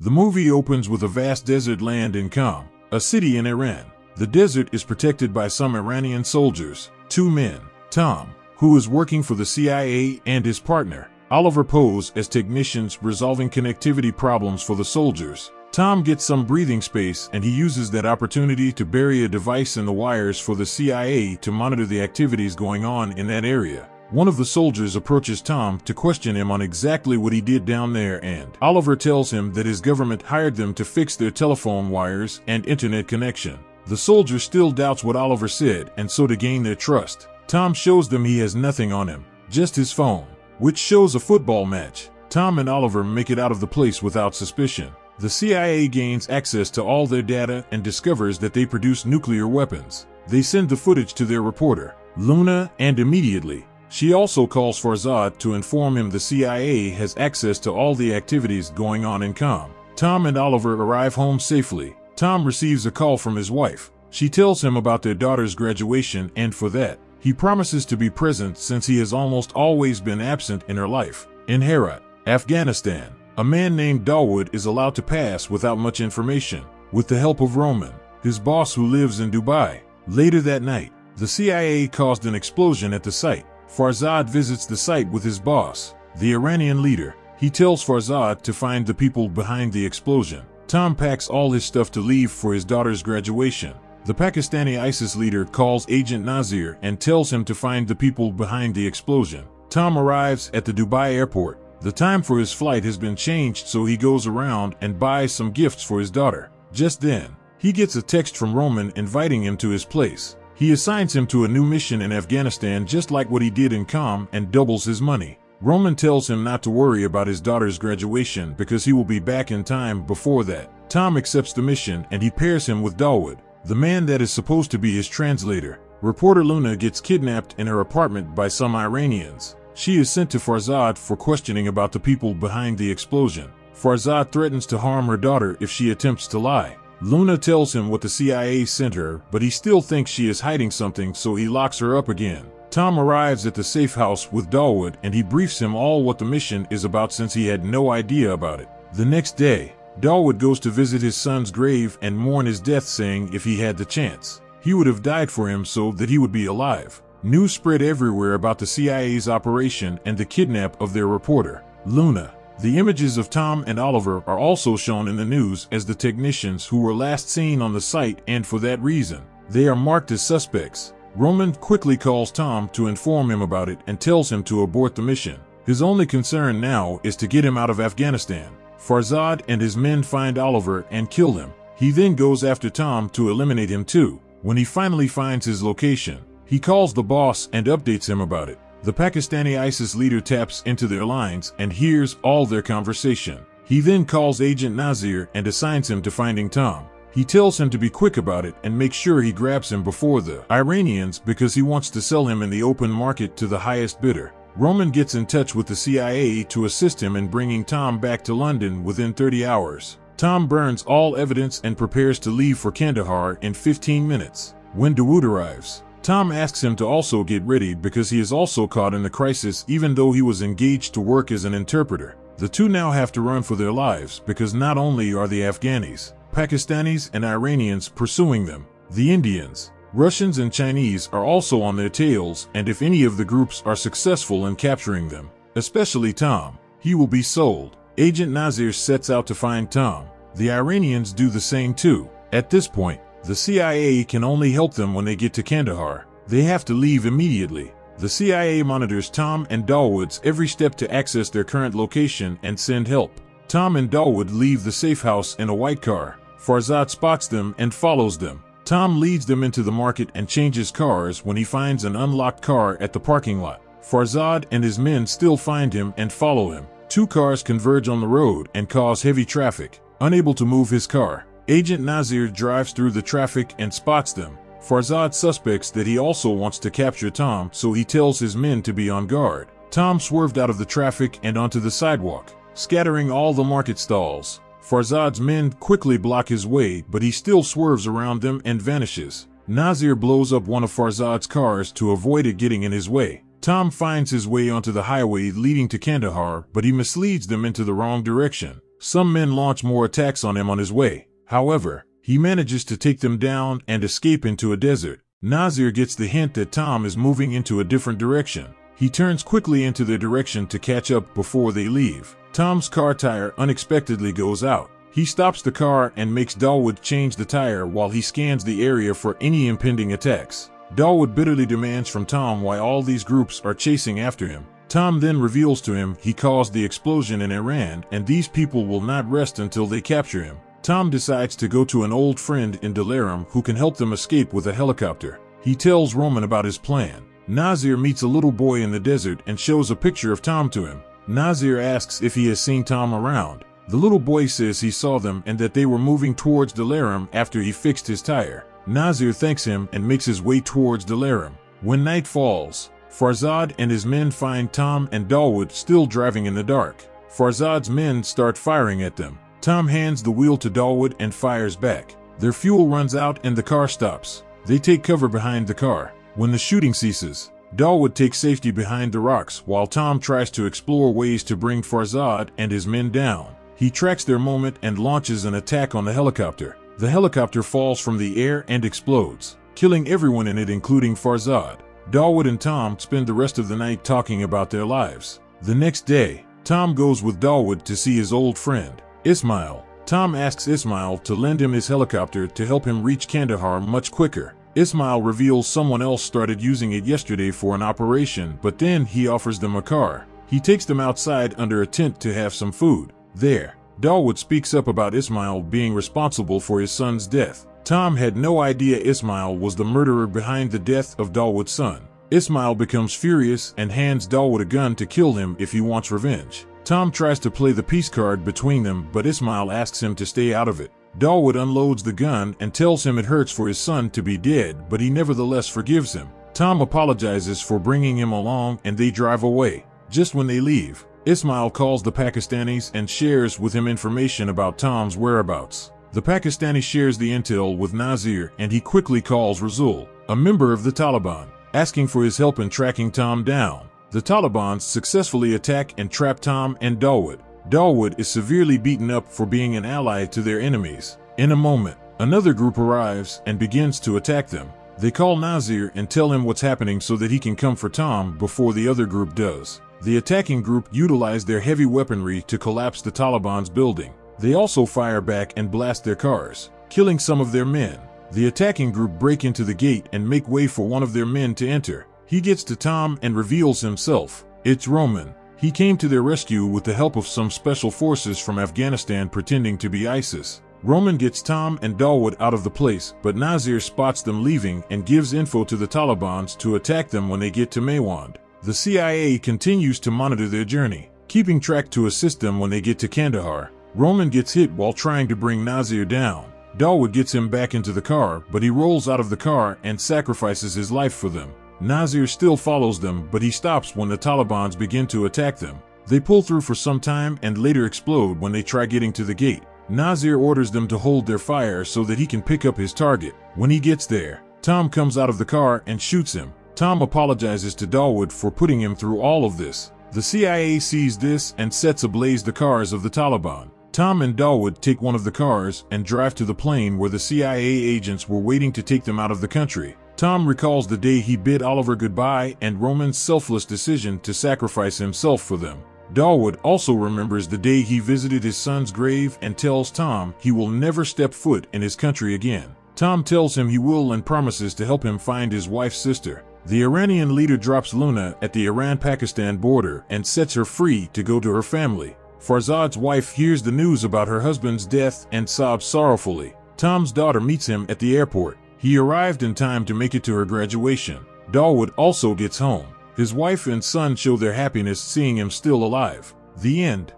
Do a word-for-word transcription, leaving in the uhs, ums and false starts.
The movie opens with a vast desert land in Qom, a city in Iran. The desert is protected by some Iranian soldiers, two men, Tom, who is working for the C I A, and his partner, Oliver, pose as technicians resolving connectivity problems for the soldiers. Tom gets some breathing space and he uses that opportunity to bury a device in the wires for the C I A to monitor the activities going on in that area. One of the soldiers approaches Tom to question him on exactly what he did down there, and Oliver tells him that his government hired them to fix their telephone wires and internet connection. The soldier still doubts what Oliver said, and so to gain their trust, Tom shows them he has nothing on him, just his phone, which shows a football match. Tom and Oliver make it out of the place without suspicion. The C I A gains access to all their data and discovers that they produce nuclear weapons. They send the footage to their reporter, Luna, and immediately, she also calls for Azad to inform him the C I A has access to all the activities going on in Qom. Tom and Oliver arrive home safely. Tom receives a call from his wife. She tells him about their daughter's graduation, and for that, he promises to be present since he has almost always been absent in her life. In Herat, Afghanistan, a man named Dawood is allowed to pass without much information, with the help of Roman, his boss who lives in Dubai. Later that night, the C I A caused an explosion at the site. Farzad visits the site with his boss, the Iranian leader. He tells Farzad to find the people behind the explosion. Tom packs all his stuff to leave for his daughter's graduation. The Pakistani ISIS leader calls Agent Nazir and tells him to find the people behind the explosion. Tom arrives at the Dubai airport. The time for his flight has been changed, so he goes around and buys some gifts for his daughter. Just then, he gets a text from Roman inviting him to his place. He assigns him to a new mission in Afghanistan, just like what he did in Qom, and doubles his money. Roman tells him not to worry about his daughter's graduation because he will be back in time before that. Tom accepts the mission and he pairs him with Dawood, the man that is supposed to be his translator. Reporter Luna gets kidnapped in her apartment by some Iranians. She is sent to Farzad for questioning about the people behind the explosion. Farzad threatens to harm her daughter if she attempts to lie. Luna tells him what the C I A sent her, but he still thinks she is hiding something, so he locks her up again. Tom arrives at the safe house with Dawood and he briefs him all what the mission is about since he had no idea about it. The next day, Dawood goes to visit his son's grave and mourn his death, saying if he had the chance, he would have died for him so that he would be alive. News spread everywhere about the C I A's operation and the kidnap of their reporter, Luna. The images of Tom and Oliver are also shown in the news as the technicians who were last seen on the site, and for that reason, they are marked as suspects. Roman quickly calls Tom to inform him about it and tells him to abort the mission. His only concern now is to get him out of Afghanistan. Farzad and his men find Oliver and kill him. He then goes after Tom to eliminate him too. When he finally finds his location, he calls the boss and updates him about it. The Pakistani ISIS leader taps into their lines and hears all their conversation. He then calls Agent Nazir and assigns him to finding Tom. He tells him to be quick about it and make sure he grabs him before the Iranians because he wants to sell him in the open market to the highest bidder. Roman gets in touch with the C I A to assist him in bringing Tom back to London within thirty hours. Tom burns all evidence and prepares to leave for Kandahar in fifteen minutes. When Dawood arrives, Tom asks him to also get ready because he is also caught in the crisis, even though he was engaged to work as an interpreter. The two now have to run for their lives because not only are the Afghanis, Pakistanis, and Iranians pursuing them, the Indians, Russians, and Chinese are also on their tails, and if any of the groups are successful in capturing them, especially Tom, he will be sold. Agent Nazir sets out to find Tom. The Iranians do the same too. At this point, the C I A can only help them when they get to Kandahar. They have to leave immediately. The C I A monitors Tom and Dawood's every step to access their current location and send help. Tom and Dawood leave the safe house in a white car. Farzad spots them and follows them. Tom leads them into the market and changes cars when he finds an unlocked car at the parking lot. Farzad and his men still find him and follow him. Two cars converge on the road and cause heavy traffic. Unable to move his car, Agent Nazir drives through the traffic and spots them. Farzad suspects that he also wants to capture Tom, so he tells his men to be on guard. Tom swerved out of the traffic and onto the sidewalk, scattering all the market stalls. Farzad's men quickly block his way, but he still swerves around them and vanishes. Nazir blows up one of Farzad's cars to avoid it getting in his way. Tom finds his way onto the highway leading to Kandahar, but he misleads them into the wrong direction. Some men launch more attacks on him on his way. However, he manages to take them down and escape into a desert. Nazir gets the hint that Tom is moving into a different direction. He turns quickly into their direction to catch up before they leave. Tom's car tire unexpectedly goes out. He stops the car and makes Dalwood change the tire while he scans the area for any impending attacks. Dalwood bitterly demands from Tom why all these groups are chasing after him. Tom then reveals to him he caused the explosion in Iran and these people will not rest until they capture him. Tom decides to go to an old friend in Delaram who can help them escape with a helicopter. He tells Roman about his plan. Nazir meets a little boy in the desert and shows a picture of Tom to him. Nazir asks if he has seen Tom around. The little boy says he saw them and that they were moving towards Delaram after he fixed his tire. Nazir thanks him and makes his way towards Delaram. When night falls, Farzad and his men find Tom and Dalwood still driving in the dark. Farzad's men start firing at them. Tom hands the wheel to Dalwood and fires back. Their fuel runs out and the car stops. They take cover behind the car. When the shooting ceases, Dalwood takes safety behind the rocks while Tom tries to explore ways to bring Farzad and his men down. He tracks their movement and launches an attack on the helicopter. The helicopter falls from the air and explodes, killing everyone in it including Farzad. Dalwood and Tom spend the rest of the night talking about their lives. The next day, Tom goes with Dalwood to see his old friend, Ismail. Tom asks Ismail to lend him his helicopter to help him reach Kandahar much quicker. Ismail reveals someone else started using it yesterday for an operation, but then he offers them a car. He takes them outside under a tent to have some food. There, Dalwood speaks up about Ismail being responsible for his son's death. Tom had no idea Ismail was the murderer behind the death of Dalwood's son. Ismail becomes furious and hands Dalwood a gun to kill him if he wants revenge. Tom tries to play the peace card between them, but Ismail asks him to stay out of it. Dalwood unloads the gun and tells him it hurts for his son to be dead, but he nevertheless forgives him. Tom apologizes for bringing him along and they drive away. Just when they leave, Ismail calls the Pakistanis and shares with him information about Tom's whereabouts. The Pakistani shares the intel with Nazir and he quickly calls Razul, a member of the Taliban, asking for his help in tracking Tom down. The Taliban successfully attack and trap Tom and Dalwood. Dalwood is severely beaten up for being an ally to their enemies. In a moment, another group arrives and begins to attack them. They call Nazir and tell him what's happening so that he can come for Tom before the other group does. The attacking group utilize their heavy weaponry to collapse the Taliban's building. They also fire back and blast their cars, killing some of their men. The attacking group break into the gate and make way for one of their men to enter. He gets to Tom and reveals himself. It's Roman. He came to their rescue with the help of some special forces from Afghanistan pretending to be ISIS. Roman gets Tom and Dalwood out of the place, but Nazir spots them leaving and gives info to the Taliban to attack them when they get to Maywand. The C I A continues to monitor their journey, keeping track to assist them when they get to Kandahar. Roman gets hit while trying to bring Nazir down. Dalwood gets him back into the car, but he rolls out of the car and sacrifices his life for them. Nazir still follows them, but he stops when the Taliban begin to attack them. They pull through for some time and later explode when they try getting to the gate. Nazir orders them to hold their fire so that he can pick up his target. When he gets there, Tom comes out of the car and shoots him. Tom apologizes to Dalwood for putting him through all of this. The C I A sees this and sets ablaze the cars of the Taliban. Tom and Dalwood take one of the cars and drive to the plane where the C I A agents were waiting to take them out of the country. Tom recalls the day he bid Oliver goodbye and Roman's selfless decision to sacrifice himself for them. Dalwood also remembers the day he visited his son's grave and tells Tom he will never step foot in his country again. Tom tells him he will and promises to help him find his wife's sister. The Iranian leader drops Luna at the Iran-Pakistan border and sets her free to go to her family. Farzad's wife hears the news about her husband's death and sobs sorrowfully. Tom's daughter meets him at the airport. He arrived in time to make it to her graduation. Dalwood also gets home. His wife and son show their happiness seeing him still alive. The end.